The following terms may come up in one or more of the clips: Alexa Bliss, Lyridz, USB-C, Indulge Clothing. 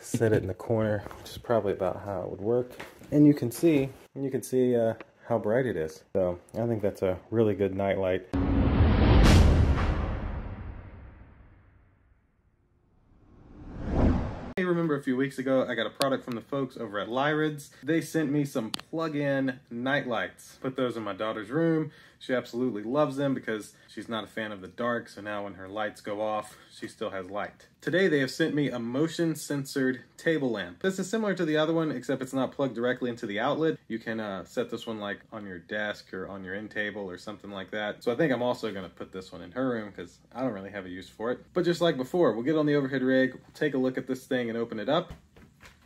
set it in the corner, which is probably about how it would work. And you can see, how bright it is. So I think that's a really good night light. Hey, remember a few weeks ago, I got a product from the folks over at Lyridz. They sent me some plug-in night lights. Put those in my daughter's room. She absolutely loves them because she's not a fan of the dark, so now when her lights go off, she still has light. Today they have sent me a motion-sensored table lamp. This is similar to the other one, except it's not plugged directly into the outlet. You can set this one like on your desk or on your end table or something like that. So I think I'm also gonna put this one in her room because I don't really have a use for it. But just like before, we'll get on the overhead rig, we'll take a look at this thing and open it up.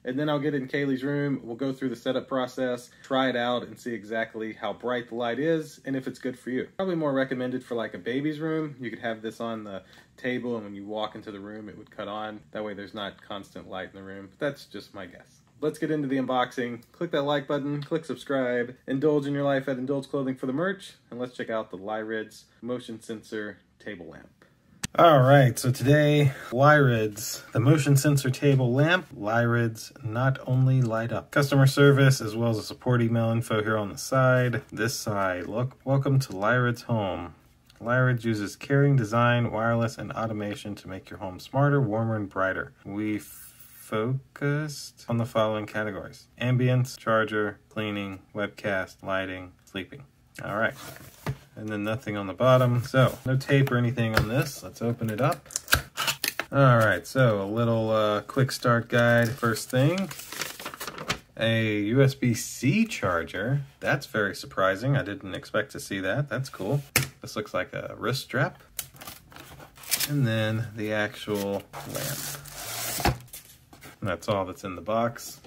And then I'll get in Kaylee's room, we'll go through the setup process, try it out and see exactly how bright the light is and if it's good for you. Probably more recommended for like a baby's room. You could have this on the table and when you walk into the room it would cut on. That way there's not constant light in the room, but that's just my guess. Let's get into the unboxing. Click that like button, click subscribe, indulge in your life at Indulge Clothing for the merch, and let's check out the Lyridz motion sensor table lamp. All right, so today, Lyridz, the motion sensor table lamp. Lyridz not only light up. Customer service as well as a support email info here on the side. This side, look, welcome to Lyridz Home. Lyridz uses caring design, wireless, and automation to make your home smarter, warmer, and brighter. We focused on the following categories: ambience, charger, cleaning, webcast, lighting, sleeping. All right. And then nothing on the bottom. So no tape or anything on this. Let's open it up. All right, so a little quick start guide. First thing, a USB-C charger. That's very surprising. I didn't expect to see that. That's cool. This looks like a wrist strap. And then the actual lamp. And that's all that's in the box.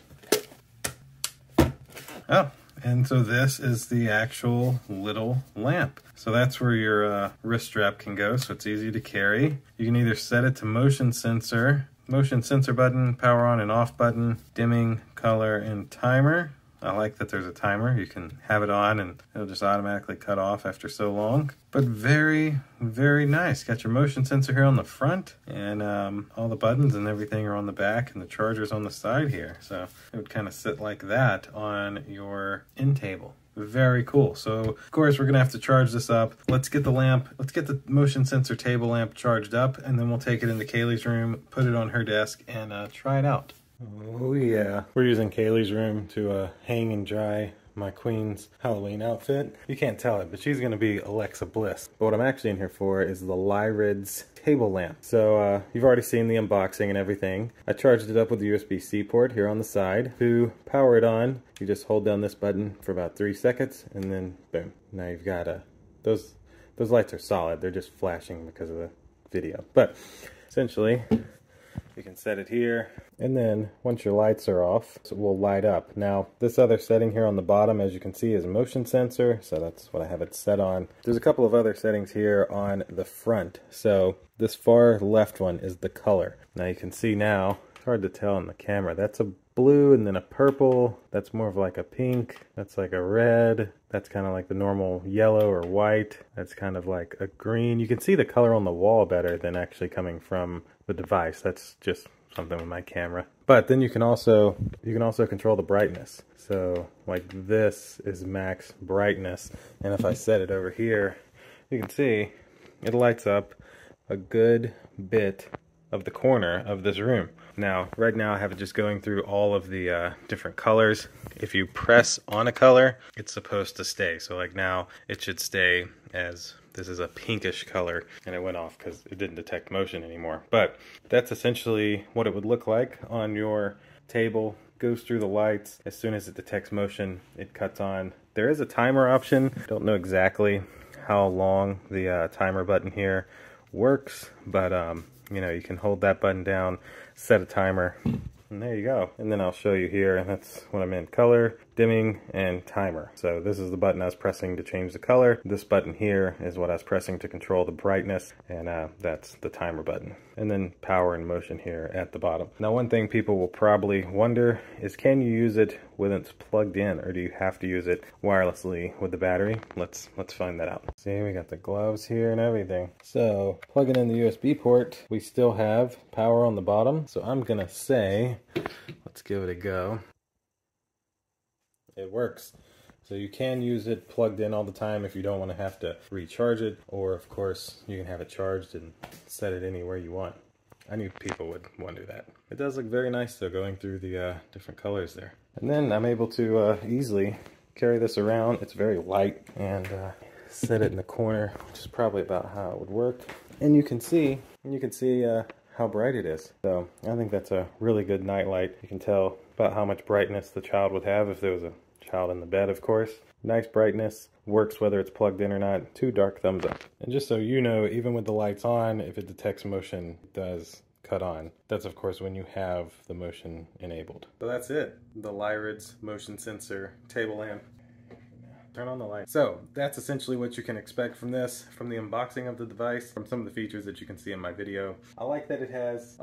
Oh. And so this is the actual little lamp. So that's where your wrist strap can go, so it's easy to carry. You can either set it to motion sensor button, power on and off button, dimming, color, and timer. I like that there's a timer. You can have it on and it'll just automatically cut off after so long. But very, very nice. Got your motion sensor here on the front, and all the buttons and everything are on the back, and the charger's on the side here. So it would kind of sit like that on your end table. Very cool. So of course we're gonna have to charge this up. Let's get the lamp, let's get the motion sensor table lamp charged up, and then we'll take it into Kaylee's room, put it on her desk, and try it out. Oh yeah, we're using Kaylee's room to hang and dry my queen's Halloween outfit. You can't tell it, but she's gonna be Alexa Bliss. But what I'm actually in here for is the Lyridz table lamp. So you've already seen the unboxing and everything. I charged it up with the USB-C port here on the side. To power it on, you just hold down this button for about 3 seconds and then boom. Now you've got a, those lights are solid. They're just flashing because of the video. But essentially, you can set it here, and then once your lights are off, it will light up. Now, this other setting here on the bottom, as you can see, is a motion sensor, so that's what I have it set on. There's a couple of other settings here on the front. So this far left one is the color. Now you can see now, it's hard to tell on the camera, that's a blue and then a purple. That's more of like a pink. That's like a red. That's kind of like the normal yellow or white. That's kind of like a green. You can see the color on the wall better than actually coming from the device. That's just something with my camera. But then you can also control the brightness. So like this is max brightness, and if I set it over here, you can see it lights up a good bit of the corner of this room. Now, right now I have it just going through all of the different colors. If you press on a color, it's supposed to stay. So like now, it should stay as this is a pinkish color, and it went off because it didn't detect motion anymore. But that's essentially what it would look like on your table. Goes through the lights. As soon as it detects motion, it cuts on. There is a timer option. Don't know exactly how long the timer button here works, but you know, you can hold that button down, set a timer, and there you go. And then I'll show you here, and that's what I'm in: color, dimming, and timer. So this is the button I was pressing to change the color. This button here is what I was pressing to control the brightness, and that's the timer button. And then power and motion here at the bottom. Now, one thing people will probably wonder is, can you use it when it's plugged in, or do you have to use it wirelessly with the battery? Let's find that out. See, we got the gloves here and everything. So plugging in the USB port, we still have power on the bottom. So I'm gonna say Okay, let's give it a go. It works. So you can use it plugged in all the time if you don't want to have to recharge it, or of course you can have it charged and set it anywhere you want. I knew people would want to do that. It does look very nice though, going through the different colors there. And then I'm able to easily carry this around. It's very light, and set it in the corner, which is probably about how it would work. And you can see how bright it is. So I think that's a really good nightlight. You can tell about how much brightness the child would have if there was a child in the bed, of course. Nice brightness, works whether it's plugged in or not. Two dark thumbs up. And just so you know, even with the lights on, if it detects motion, it does cut on. That's of course when you have the motion enabled. So that's it, the Lyridz motion sensor table lamp. Turn on the light. So that's essentially what you can expect from this, from the unboxing of the device, from some of the features that you can see in my video. I like that it has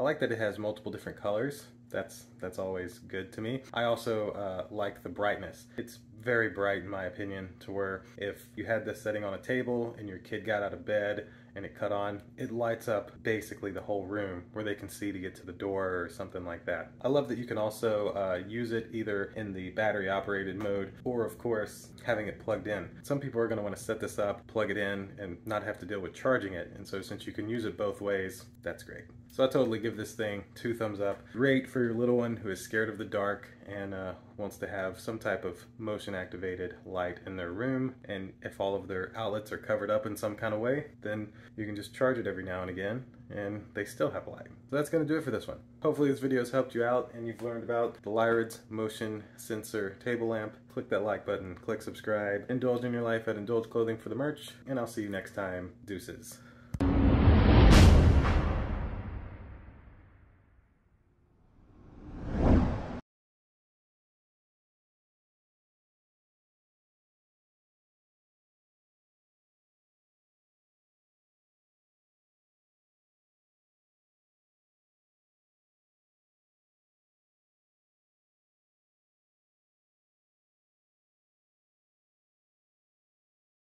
multiple different colors. That's always good to me. I also like the brightness. It's very bright in my opinion, to where if you had this setting on a table and your kid got out of bed and it cut on, it lights up basically the whole room where they can see to get to the door or something like that. I love that you can also use it either in the battery operated mode or of course having it plugged in. Some people are going to want to set this up, plug it in, and not have to deal with charging it, and so since you can use it both ways, that's great. So I totally give this thing 2 thumbs up. Great for your little one who is scared of the dark and wants to have some type of motion activated light in their room, and if all of their outlets are covered up in some kind of way, then you can just charge it every now and again and they still have light. So that's going to do it for this one. Hopefully this video has helped you out and you've learned about the Lyridz motion sensor table lamp. Click that like button, click subscribe, indulge in your life at Indulge Clothing for the merch, and I'll see you next time. Deuces.